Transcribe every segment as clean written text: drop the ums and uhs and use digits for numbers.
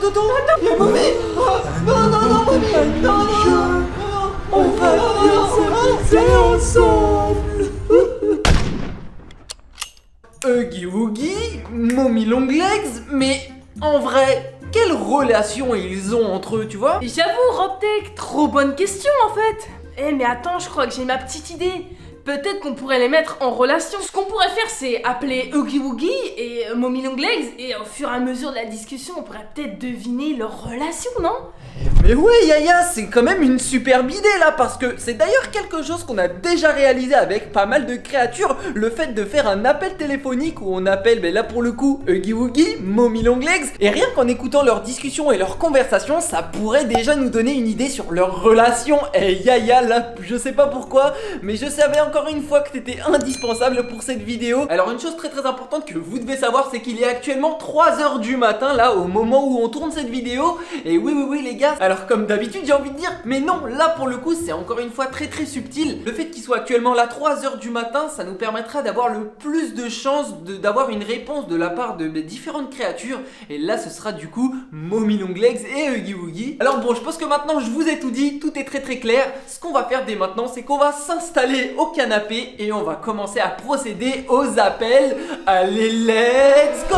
tonton, il y a Mommy. Non, Mommy. Non. On va bien s'amuser ensemble. Huggy Wuggy, Mommy Long Legs, mais en vrai, quelle relation ils ont entre eux, tu vois? J'avoue, Robtec, trop bonne question en fait. Eh mais attends, je crois que j'ai ma petite idée. Peut-être qu'on pourrait les mettre en relation. Ce qu'on pourrait faire, c'est appeler Huggy Wuggy et Mommy Long Legs, et au fur et à mesure de la discussion, on pourrait peut-être deviner leur relation, non? Mais ouais, Yaya, c'est quand même une superbe idée là, parce que c'est d'ailleurs quelque chose qu'on a déjà réalisé avec pas mal de créatures, le fait de faire un appel téléphonique où on appelle, ben là pour le coup, Huggy Wuggy, Mommy Long Legs, et rien qu'en écoutant leurs discussions et leurs conversations, ça pourrait déjà nous donner une idée sur leur relation. Et Yaya, là, je sais pas pourquoi, mais je savais encore une fois que t'étais indispensable pour cette vidéo. Alors une chose très très importante que vous devez savoir, c'est qu'il est actuellement 3 h du matin là, au moment où on tourne cette vidéo, et oui les gars, alors comme d'habitude j'ai envie de dire, mais non, là pour le coup c'est encore une fois très très subtil. Le fait qu'il soit actuellement là 3 h du matin, ça nous permettra d'avoir le plus de chances d'avoir une réponse de la part de mes différentes créatures. Et là ce sera du coup Mommy Long Legs et Huggy Wuggy. Alors bon, je pense que maintenant je vous ai tout dit, tout est très très clair. Ce qu'on va faire dès maintenant, c'est qu'on va s'installer au canapé et on va commencer à procéder aux appels. Allez, let's go!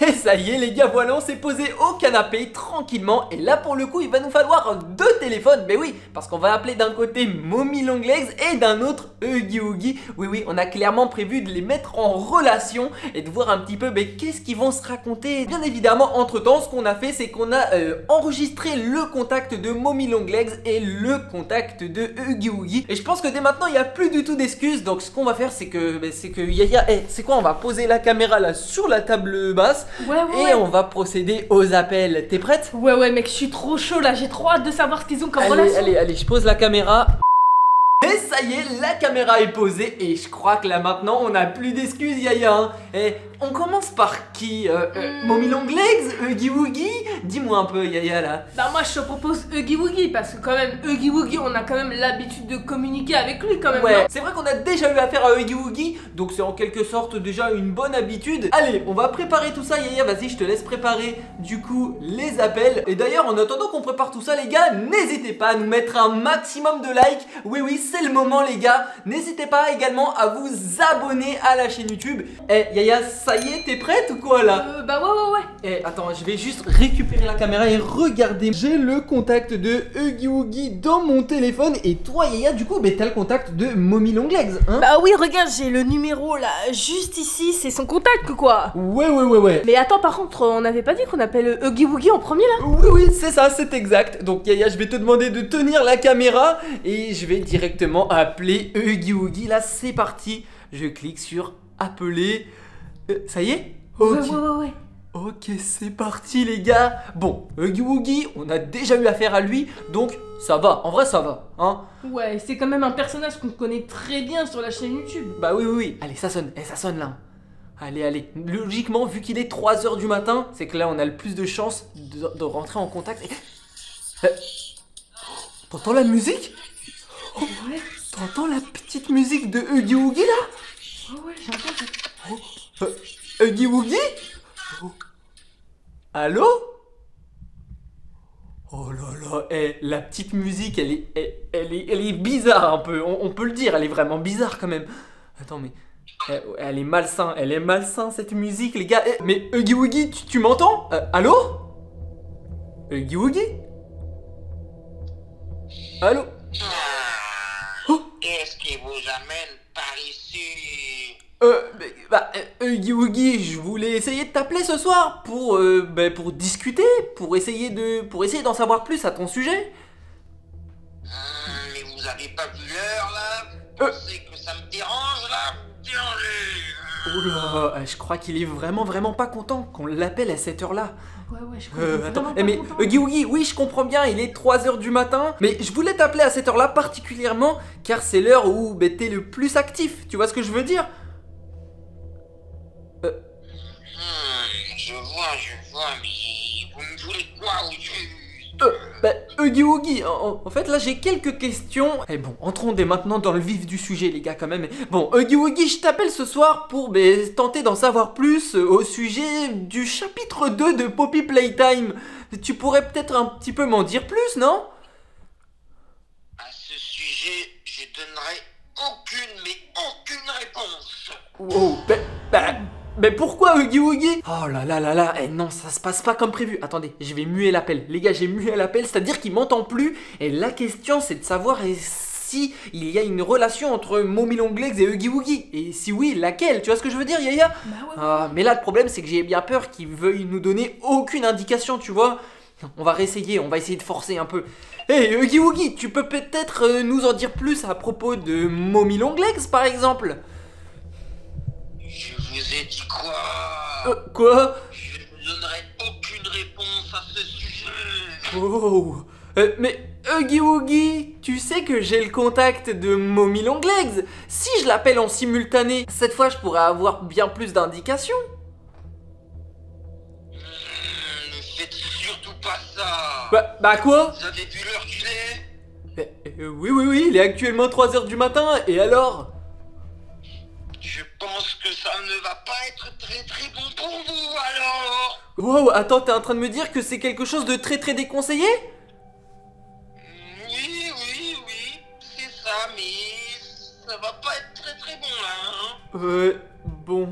Et ça y est les gars, voilà, on s'est posé au canapé tranquillement, et là pour le coup il va nous falloir 2 téléphones, mais oui, parce qu'on va appeler d'un côté Mommy Long Legs et d'un autre Huggy Wuggy. Oui, on a clairement prévu de les mettre en relation et de voir un petit peu qu'est-ce qu'ils vont se raconter. Bien évidemment, entre temps, ce qu'on a fait, c'est qu'on a enregistré le contact de Mommy Long Legs et le contact de Huggy Wuggy, et je pense que dès maintenant il n'y a plus du tout d'excuses. Donc ce qu'on va faire, c'est que Yaya, c'est quoi, on va poser la caméra là sur la table basse. Ouais. On va procéder aux appels. T'es prête? Ouais mec, je suis trop chaud là, j'ai trop hâte de savoir ce qu'ils ont comme relation. Allez, je pose la caméra. Et ça y est, la caméra est posée, et je crois que là maintenant on n'a plus d'excuses, Yaya, hein. Et on commence par qui? Mommy Long Legs, Huggy Wuggy? Dis-moi un peu, Yaya, là. Bah moi je te propose Huggy Wuggy, parce que quand même Huggy Wuggy, on a quand même l'habitude de communiquer avec lui quand même. Ouais, c'est vrai qu'on a déjà eu affaire à Huggy Wuggy, donc c'est en quelque sorte déjà une bonne habitude. Allez, on va préparer tout ça, Yaya, vas-y, je te laisse préparer du coup les appels. Et d'ailleurs, en attendant qu'on prépare tout ça, les gars, n'hésitez pas à nous mettre un maximum de likes. Oui, c'est le moment les gars. N'hésitez pas également à vous abonner à la chaîne YouTube. Eh Yaya, ça y est, t'es prête ou quoi là? Bah ouais. Eh attends, je vais juste récupérer la caméra et regarder. J'ai le contact de Huggy Wuggy dans mon téléphone, et toi Yaya du coup t'as le contact de Mommy Long Legs, hein? Bah oui, regarde, j'ai le numéro là, juste ici, c'est son contact ou quoi? Ouais. Mais attends, par contre, on n'avait pas dit qu'on appelle Huggy Wuggy en premier là? Oui, c'est ça, c'est exact. Donc Yaya, je vais te demander de tenir la caméra et je vais directement appeler Huggy Wuggy. Là c'est parti, je clique sur appeler. Ça y est, ok. Ouais. Ok, c'est parti les gars. Bon, Huggy Wuggy, on a déjà eu affaire à lui, donc ça va, en vrai ça va, hein. Ouais, c'est quand même un personnage qu'on connaît très bien sur la chaîne YouTube. Bah oui, allez ça sonne, ça sonne là. Allez, logiquement vu qu'il est 3 h du matin, c'est que là on a le plus de chances de rentrer en contact. T'entends la musique? Oh, ouais. T'entends la petite musique de Huggy Wuggy là? Ouais, j'entends. Huggy Wuggy? Allô? Oh là là, la petite musique, elle est bizarre un peu, on peut le dire, elle est vraiment bizarre quand même. Attends, mais elle est malsain, cette musique les gars. Mais Huggy Wuggy, tu m'entends? Allô? Huggy Wuggy? Allô? Qu'est-ce qui vous amène par ici? Huggy Wuggy, je voulais essayer de t'appeler ce soir pour discuter, pour essayer d'en savoir plus à ton sujet. Mais vous avez pas vu l'heure là? Vous pensez que ça me dérange là? Oula, je crois qu'il est vraiment pas content qu'on l'appelle à cette heure là. Ouais, je crois mais Huggy Wuggy, oui je comprends bien, il est 3 h du matin, mais je voulais t'appeler à cette heure là particulièrement, car c'est l'heure où t'es le plus actif, tu vois ce que je veux dire? Je vois, mais vous me voulez quoi au juste? Bah, Huggy Wuggy, en fait là j'ai quelques questions. Et bon, entrons dès maintenant dans le vif du sujet les gars quand même. Bon, Huggy Wuggy, je t'appelle ce soir pour tenter d'en savoir plus au sujet du chapitre 2 de Poppy Playtime. Tu pourrais peut-être un petit peu m'en dire plus, non? À ce sujet, je donnerai aucune, mais aucune réponse. Wow, mais pourquoi Huggy Wuggy? Oh là là là là, eh non, ça se passe pas comme prévu. Attendez, je vais muer l'appel. Les gars, j'ai mué l'appel, c'est-à-dire qu'il m'entend plus. Et la question, c'est de savoir si il y a une relation entre Mommy Long Legs et Huggy Wuggy. Et si oui, laquelle? Tu vois ce que je veux dire, Yaya? Bah ouais. Mais là, le problème, c'est que j'ai bien peur qu'il veuille nous donner aucune indication, tu vois. On va réessayer, on va essayer de forcer un peu. Hey, Huggy Wuggy, tu peux peut-être nous en dire plus à propos de Mommy Long Legs, par exemple? Je vous ai dit quoi? Quoi? Je ne donnerai aucune réponse à ce sujet. Oh, mais Huggy Wuggy, tu sais que j'ai le contact de Mommy Long Legs. Si je l'appelle en simultané, cette fois je pourrais avoir bien plus d'indications. Ne faites surtout pas ça. Bah quoi? Vous avez vu l'heure qu'il est? Oui, il est actuellement 3 h du matin, et alors? Je pense que ça ne va pas être très très bon pour vous, alors. Wow, attends, t'es en train de me dire que c'est quelque chose de très très déconseillé? Oui, c'est ça, mais ça va pas être très très bon là, hein. Bon,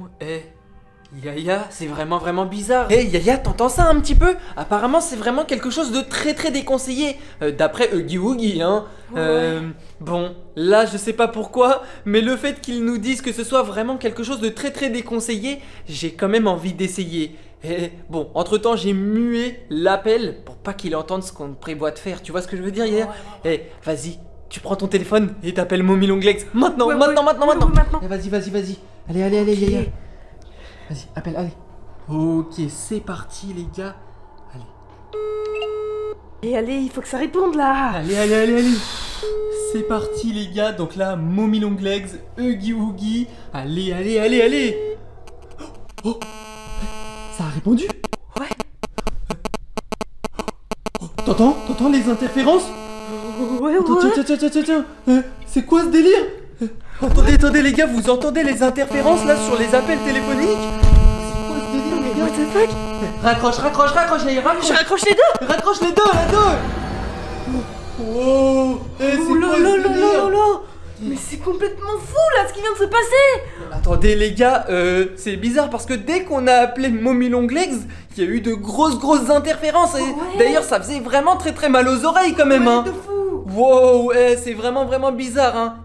Yaya, c'est vraiment bizarre. Hey Yaya, t'entends ça un petit peu? Apparemment c'est vraiment quelque chose de très très déconseillé, d'après Huggy Wuggy, hein. Ouais. Bon, là je sais pas pourquoi, mais le fait qu'ils nous disent que ce soit vraiment quelque chose de très très déconseillé, j'ai quand même envie d'essayer. Bon, entre temps j'ai mué l'appel pour pas qu'il entende ce qu'on prévoit de faire, tu vois ce que je veux dire Yaya? Vas-y, tu prends ton téléphone et t'appelles Mommy Long Legs. Maintenant, maintenant. Vas-y. Allez, okay. Yaya. Vas-y, appelle, allez. Ok, c'est parti, les gars. Allez. Et allez, il faut que ça réponde, là. Allez. C'est parti, les gars. Donc là, Mommy Long Legs, Huggy Wuggy. Allez. Oh, ça a répondu? Ouais. Oh, t'entends les interférences? Ouais. Tiens. C'est quoi ce délire? Attendez les gars, vous entendez les interférences là sur les appels téléphoniques? C'est quoi ce délire les gars? What the fuck? Raccroche, allez, raccroche. Je raccroche les deux. Raccroche les deux. Oh, c'est quoi ce délire? Mais c'est complètement fou là ce qui vient de se passer. Attendez les gars, c'est bizarre parce que dès qu'on a appelé Mommy Long Legs, il y a eu de grosses interférences. Et d'ailleurs ça faisait vraiment très mal aux oreilles quand même, hein. Wow, c'est vraiment bizarre, hein.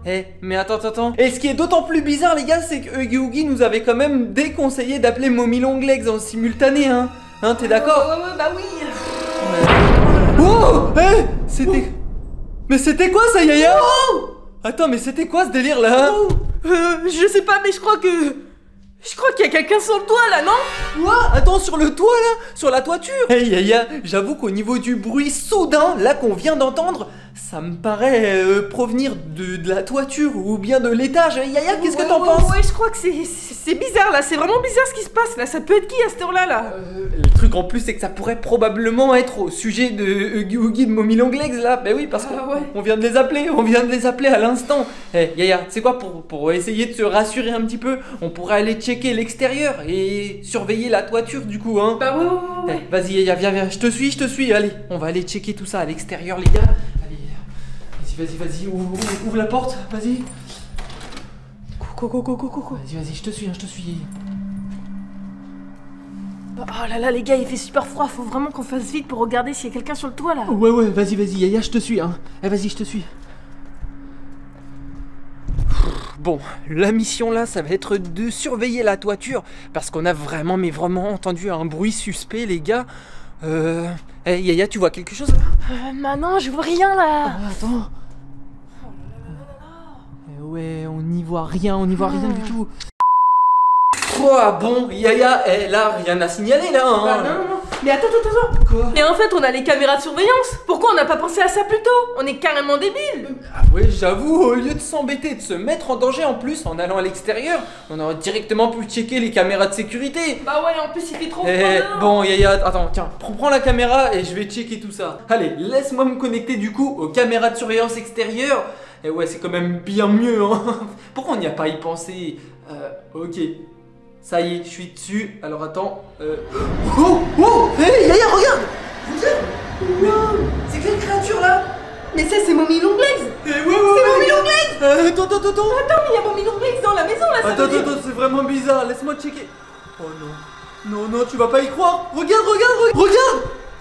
Mais attends. Et ce qui est d'autant plus bizarre, les gars, c'est que Huggy Wuggy nous avait quand même déconseillé d'appeler Mommy Long Legs en simultané, hein. Hein, t'es d'accord? Bah oui. Wow, c'était... Mais c'était quoi ça, Yaya? Attends, mais c'était quoi ce délire, là? Je sais pas, mais je crois que... Je crois qu'il y a quelqu'un sur le toit là, non? Quoi? Attends, sur le toit là? Sur la toiture? Hey Yaya, j'avoue qu'au niveau du bruit soudain là qu'on vient d'entendre, ça me paraît provenir de la toiture ou bien de l'étage. Yaya, qu'est-ce que t'en penses? Ouais, je crois que c'est bizarre là, c'est vraiment bizarre ce qui se passe là. Ça peut être qui à cette heure-là là? Le truc en plus, c'est que ça pourrait probablement être au sujet de Huggy Wuggy de Mommy Long Legs là. Bah oui, parce qu'on vient de les appeler, à l'instant. Hey Yaya, c'est quoi pour essayer de se rassurer un petit peu? On pourrait aller checker l'extérieur et surveiller la toiture du coup, hein. Bah ouais. Vas-y Yaya, viens, je te suis, allez, on va aller checker tout ça à l'extérieur les gars. Allez, vas-y, ouvre la porte, vas-y. Coucou. Vas-y, je te suis. Oh là là les gars, il fait super froid, faut vraiment qu'on fasse vite pour regarder s'il y a quelqu'un sur le toit là. Ouais, vas-y Yaya, je te suis, hein. Vas-y, je te suis. Bon, la mission là, ça va être de surveiller la toiture, parce qu'on a vraiment entendu un bruit suspect, les gars. Yaya, tu vois quelque chose là? Bah non, je vois rien là. Attends. Ouais, on n'y voit rien du tout. Quoi? Bon, Yaya, là, rien à signaler là, hein. Bah non. Mais attends, attends. Quoi? Mais en fait, on a les caméras de surveillance. Pourquoi on n'a pas pensé à ça plus tôt? On est carrément débiles. Ah ouais, j'avoue, au lieu de s'embêter, de se mettre en danger en plus en allant à l'extérieur, on aurait directement pu checker les caméras de sécurité. Bah ouais, en plus il fait trop froid. Bon, Yaya, attends, tiens, prends la caméra et je vais checker tout ça. Allez, laisse-moi me connecter du coup aux caméras de surveillance extérieure. Et ouais, c'est quand même bien mieux, hein. Pourquoi on n'y a pas y pensé? Ok. Ça y est, je suis dessus. Alors attends. Oh, oh, hey, Yaya, regarde. Regarde. C'est quelle créature là? Mais ça, c'est Mommy Long Legs. C'est Mommy Long Legs. Attends. Attends, mais il y a Mommy Long Legs dans la maison là. Attends, c'est vraiment bizarre. Laisse-moi checker. Oh non. Non, tu vas pas y croire. Regarde.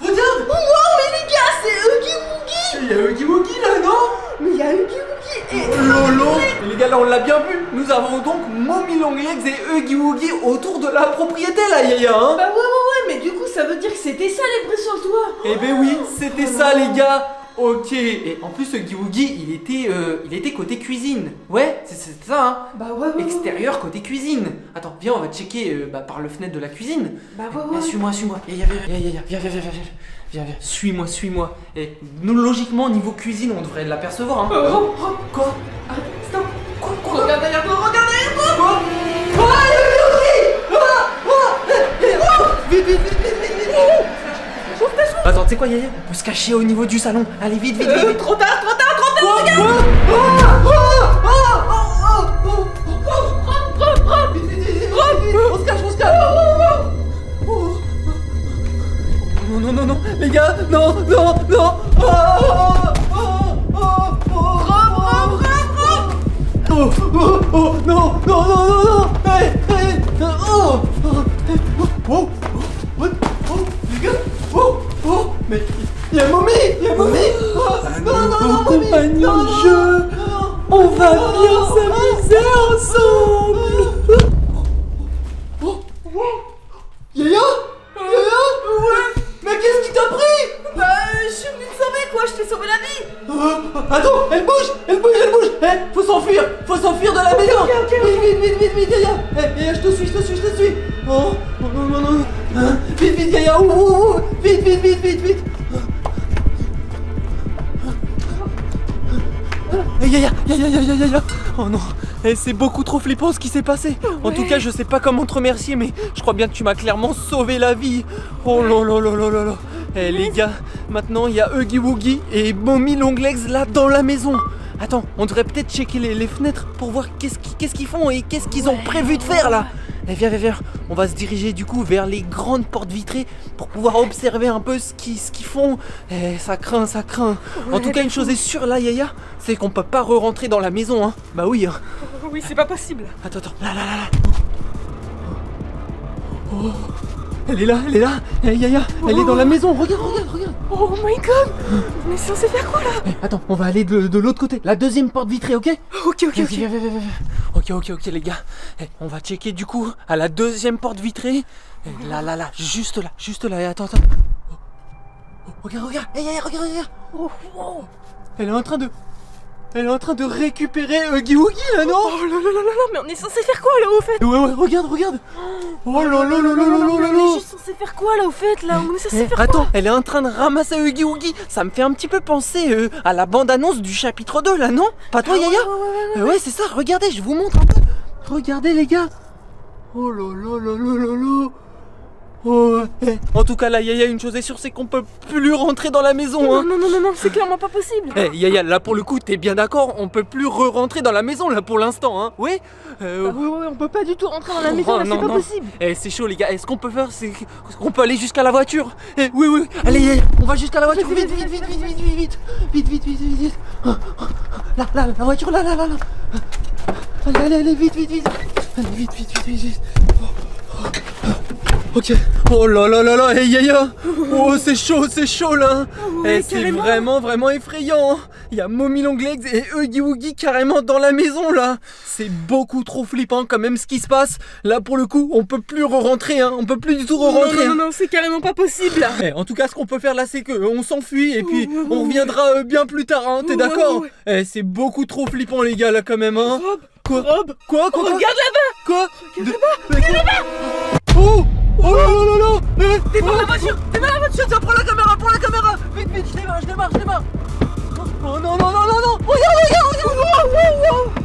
Oh wow, mais les gars, c'est Huggy Wuggy. Il y a Huggy Wuggy là, non? Mais il y a Huggy Wuggy et... Lolo. Les gars, là on l'a bien vu. Nous avons donc Mommy Long Legs et Huggy Wuggy autour de la propriété là, Yaya, hein. Bah ouais, mais du coup ça veut dire que c'était ça les bruits sur le toit. Eh ben oui, c'était ça les gars. Ok, et en plus Huggy Wuggy, il était côté cuisine. Ouais, c'est ça, hein. Bah ouais. Extérieur, côté cuisine. Attends, viens, on va checker par la fenêtre de la cuisine. Bah ouais. Suis-moi. Viens. Suis-moi. Et nous, logiquement, niveau cuisine, on devrait l'apercevoir, hein. Quoi? Attends, quoi? Regarde derrière toi, Quoi? Quoi? Vite. Attends, tu sais quoi, Yaya? On peut se cacher au niveau du salon. Allez, vite. Trop tard, regarde. On se cache. Non, les gars, non. Non. Mais y'a Mommy. En compagnon de jeu, on va bien s'amuser ensemble. Yaya. Ouais. Mais qu'est-ce qui t'a pris? Bah je suis venue te sauver quoi, je t'ai sauvé la vie. Attends, elle bouge. Eh, faut s'enfuir de la maison. Ok. Vite Yaya. Yaya, je te suis. Oh, non. Hein? Vite Yaya, vite. Yaya. Oh non, c'est beaucoup trop flippant ce qui s'est passé. Ouais. En tout cas, je sais pas comment te remercier, mais je crois bien que tu m'as clairement sauvé la vie. Oh là. Eh les gars, maintenant il y a Huggy Wuggy et Mommy Long Legs là dans la maison. Attends, on devrait peut-être checker les fenêtres pour voir qu'est-ce qu'ils font et qu'est-ce qu'ils ont prévu de faire là. Et viens, on va se diriger du coup vers les grandes portes vitrées pour pouvoir observer un peu ce qu'ils font. Et ça craint. Ouais, en tout cas, une chose est sûre là, Yaya, c'est qu'on peut pas re-rentrer dans la maison, hein. Bah oui, hein. Oui, c'est pas possible. Attends, là. Oh. Elle est là. Yaya, elle est dans la maison. Regarde. Oh my god. On est censé faire quoi là? Attends, on va aller de l'autre côté. La deuxième porte vitrée, ok? Ok. Ok les gars. On va checker du coup à la deuxième porte vitrée. Là. Juste là. Attends. Regarde. Yaya, regarde. Oh. Elle est en train de récupérer Huggy Wuggy là, non? Oh là, mais on est censé faire quoi là au fait? Ouais, regarde. Oh là. On est juste censé faire quoi là au fait là? On est censé faire quoi? Attends, elle est en train de ramasser Huggy Wuggy. Ça me fait un petit peu penser à la bande-annonce du chapitre 2 là, non? Pas toi, Yaya? Ouais, c'est ça, regardez, je vous montre un peu. Regardez les gars. Oh là. Oh, en tout cas là Yaya, une chose est sûre, c'est qu'on peut plus rentrer dans la maison, hein. Non, c'est clairement pas possible. Yaya, là pour le coup t'es bien d'accord, on peut plus rentrer dans la maison là pour l'instant, hein. Oui. Oui, on peut pas du tout rentrer dans la maison, là c'est pas possible. C'est chaud les gars, ce qu'on peut faire c'est qu'on peut aller jusqu'à la voiture. Oui, allez Yaya, on va jusqu'à la voiture, vite. Là, la voiture là. Allez, vite. Allez, vite. Ok. Oh là. Hey, Yaya. Oh, c'est chaud là. Ouais, c'est vraiment effrayant. Il y a Mommy Long Legs et Huggy Wuggy carrément dans la maison là. C'est beaucoup trop flippant quand même ce qui se passe. Là pour le coup, on peut plus re-rentrer, hein. On peut plus du tout re-rentrer. Non, c'est carrément pas possible là. En tout cas, ce qu'on peut faire là, c'est que on s'enfuit et puis on reviendra bien plus tard, hein. T'es d'accord? Ouais. C'est beaucoup trop flippant les gars là quand même, hein. Rob. Quoi? Regarde là-bas. Quoi? Regarde là-bas. Oh. Oh là là là là! T'es dans la voiture! T'es dans la voiture! Tiens, prends la caméra! Prends la caméra! Vite, vite, je démarre! Oh non non non non non! Regarde, regarde, regarde!